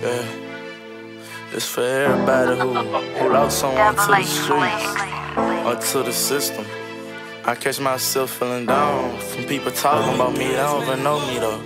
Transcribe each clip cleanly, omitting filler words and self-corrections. Yeah. It's for everybody who lost someone to the streets or to the system. I catch myself feeling down from people talking about me. They don't even know me though.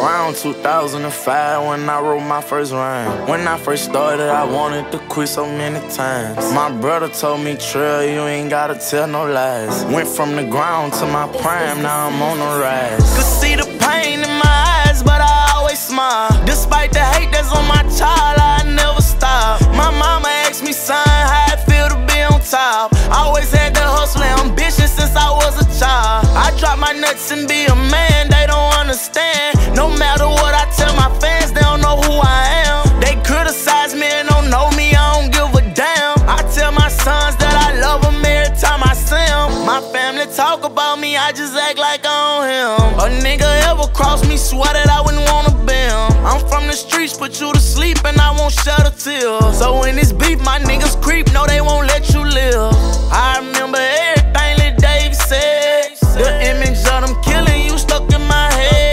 Around 2005 when I wrote my first rhyme. When I first started, I wanted to quit so many times. My brother told me, Trill, you ain't gotta tell no lies. Went from the ground to my prime, now I'm on the rise. Could see the pain in my eyes, but I always smile. Despite the hate that's on my child, I never stop. My mama asked me, son, how it feel to be on top. I always had that hustle and ambition since I was a child. I dropped my nuts and be a man, they don't understand. No matter what I tell my fans, they don't know who I am. They criticize me and don't know me, I don't give a damn. I tell my sons that I love them every time I see them. My family talk about me, I just act like I own him. A nigga ever cross me, swear that I wouldn't wanna be him. I'm from the streets, put you to sleep and I won't shed a tear. So when it's beef, my niggas creep, no they won't let you live. I remember everything that Dave said. The image of them killing you stuck in my head.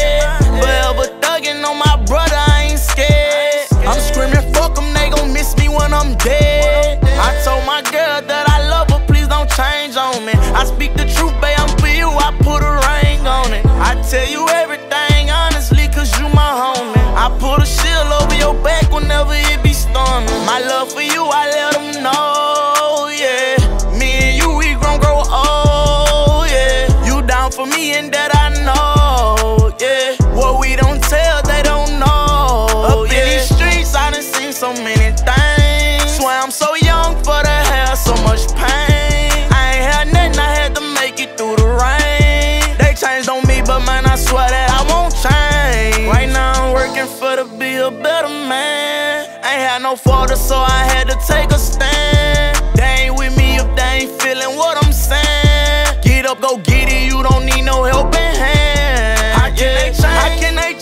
On my brother, I ain't scared. I'm screaming, fuck them, they gon' miss me when I'm dead. I told my girl that I love her, please don't change on me. I speak the truth, babe, I'm for you, I put a ring on it. I tell you everything, honestly, cause you my homie. I put a shield over your back whenever it be storming. My love for you, I let them know, yeah. Me and you, we gon' grow old, yeah. You down for me and that I know, yeah. What we don't tell, they don't know. Up in these streets, I done seen so many things. Swear I'm so young for to have so much pain. I ain't had nothing, I had to make it through the rain. They changed on me, but man, I swear that I won't change. Right now, I'm working for to be a better man. I ain't had no father, so I had to take a stand. They ain't with me if they ain't feeling what I'm saying. Get up, go get it, you don't need no help.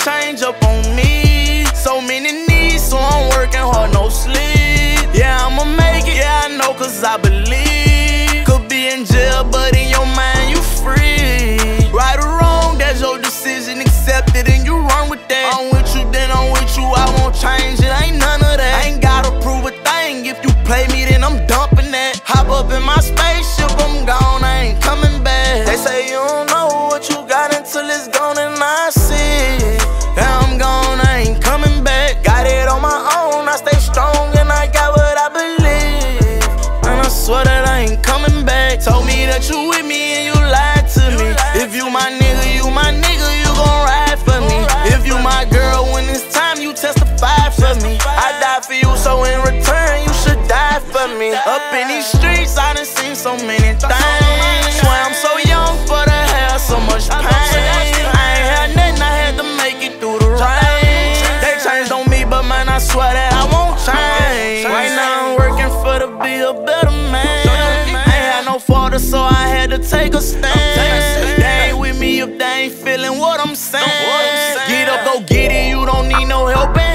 Change up on me, so many needs, so I'm working hard, no sleep. Yeah, I'ma make it, yeah, I know, cause I believe. Could be in jail, but in your mind, you free. Right or wrong, that's your decision, accept it, and you run with that. I'm with you, then I'm with you, I won't change it, ain't none of that. I ain't gotta prove a thing, if you play me, then I'm dumping that. Hop up in my spaceship, I'm gone, I ain't coming back. They say you don't know what you got until it's gone, and I see. Now I'm gone, I ain't coming back. Got it on my own, I stay strong and I got what I believe. And I swear that I ain't coming back. Told me that you with me and you lied to me. If you my nigga, you my nigga, you gon' ride for me. If you my girl, when it's time, you testify for me. I died for you, so in return, you should die for me. Up in these streets, I done seen so many things. Swear I'm so young for to have so much pain. I swear that I won't change. Right now I'm working for to be a better man. I ain't had no father, so I had to take a stand. They ain't with me if they ain't feeling what I'm saying. Get up, go get it, you don't need no help.